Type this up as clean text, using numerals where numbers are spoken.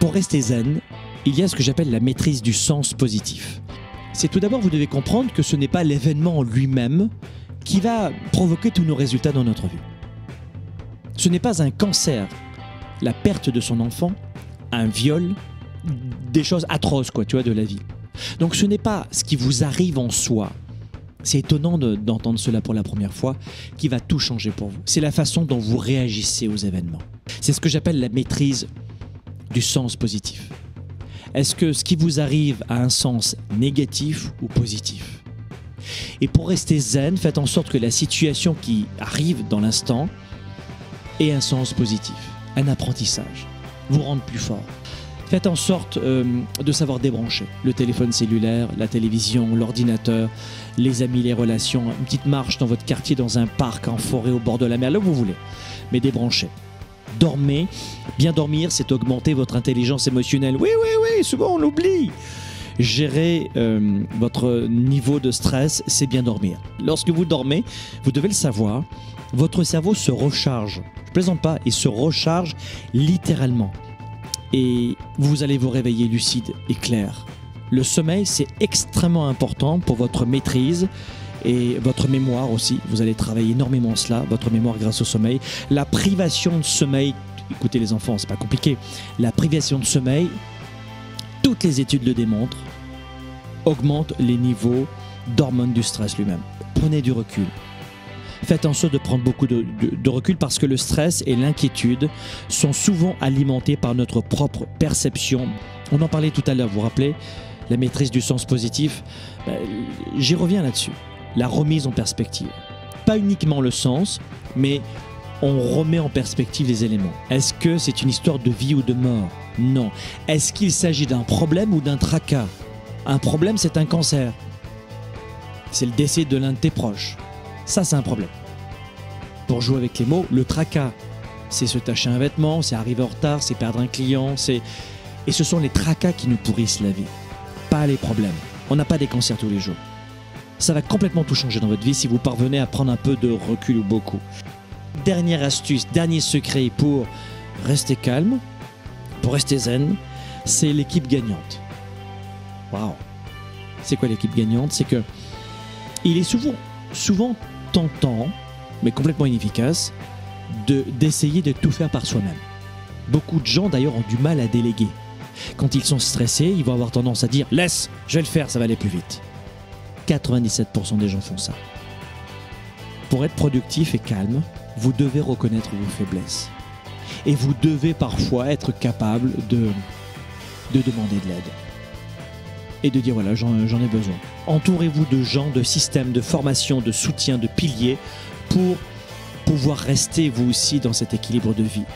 Pour rester zen, il y a ce que j'appelle la maîtrise du sens positif. C'est tout d'abord, vous devez comprendre que ce n'est pas l'événement lui-même qui va provoquer tous nos résultats dans notre vie. Ce n'est pas un cancer, la perte de son enfant, un viol, des choses atroces quoi, tu vois, de la vie. Donc ce n'est pas ce qui vous arrive en soi, c'est étonnant d'entendre cela pour la première fois, qui va tout changer pour vous. C'est la façon dont vous réagissez aux événements. C'est ce que j'appelle la maîtrise du sens positif. Est-ce que ce qui vous arrive a un sens négatif ou positif? Et pour rester zen, faites en sorte que la situation qui arrive dans l'instant ait un sens positif, un apprentissage, vous rende plus fort. Faites en sorte de savoir débrancher le téléphone cellulaire, la télévision, l'ordinateur, les amis, les relations, une petite marche dans votre quartier, dans un parc, en forêt, au bord de la mer, là où vous voulez, mais débranchez. Dormez, bien dormir, c'est augmenter votre intelligence émotionnelle. Oui, oui, oui, souvent on l'oublie. Gérer votre niveau de stress, c'est bien dormir. Lorsque vous dormez, vous devez le savoir, votre cerveau se recharge. Je ne plaisante pas, il se recharge littéralement. Et vous allez vous réveiller lucide et clair. Le sommeil, c'est extrêmement important pour votre maîtrise et votre mémoire aussi. Vous allez travailler énormément cela, votre mémoire grâce au sommeil. La privation de sommeil, écoutez les enfants, c'est pas compliqué. La privation de sommeil, toutes les études le démontrent, augmente les niveaux d'hormones du stress lui-même. Prenez du recul. Faites en sorte de prendre beaucoup de recul parce que le stress et l'inquiétude sont souvent alimentés par notre propre perception. On en parlait tout à l'heure, vous vous rappelez, la maîtrise du sens positif, j'y reviens là-dessus. La remise en perspective. Pas uniquement le sens, mais on remet en perspective les éléments. Est-ce que c'est une histoire de vie ou de mort? Non. Est-ce qu'il s'agit d'un problème ou d'un tracas? Un problème, c'est un cancer. C'est le décès de l'un de tes proches. Ça, c'est un problème. Pour jouer avec les mots, le tracas, c'est se tâcher un vêtement, c'est arriver en retard, c'est perdre un client, c'est... Et ce sont les tracas qui nous pourrissent la vie, pas les problèmes. On n'a pas des cancers tous les jours. Ça va complètement tout changer dans votre vie si vous parvenez à prendre un peu de recul ou beaucoup. Dernière astuce, dernier secret pour rester calme, pour rester zen, c'est l'équipe gagnante. Waouh! C'est quoi l'équipe gagnante? C'est que il est souvent tentant, mais complètement inefficace, d'essayer de tout faire par soi-même. Beaucoup de gens d'ailleurs ont du mal à déléguer. Quand ils sont stressés, ils vont avoir tendance à dire « Laisse, je vais le faire, ça va aller plus vite ». 97% des gens font ça. Pour être productif et calme, vous devez reconnaître vos faiblesses. Et vous devez parfois être capable de demander de l'aide. Et de dire voilà, j'en ai besoin. Entourez-vous de gens, de systèmes, de formations, de soutien, de piliers pour pouvoir rester vous aussi dans cet équilibre de vie.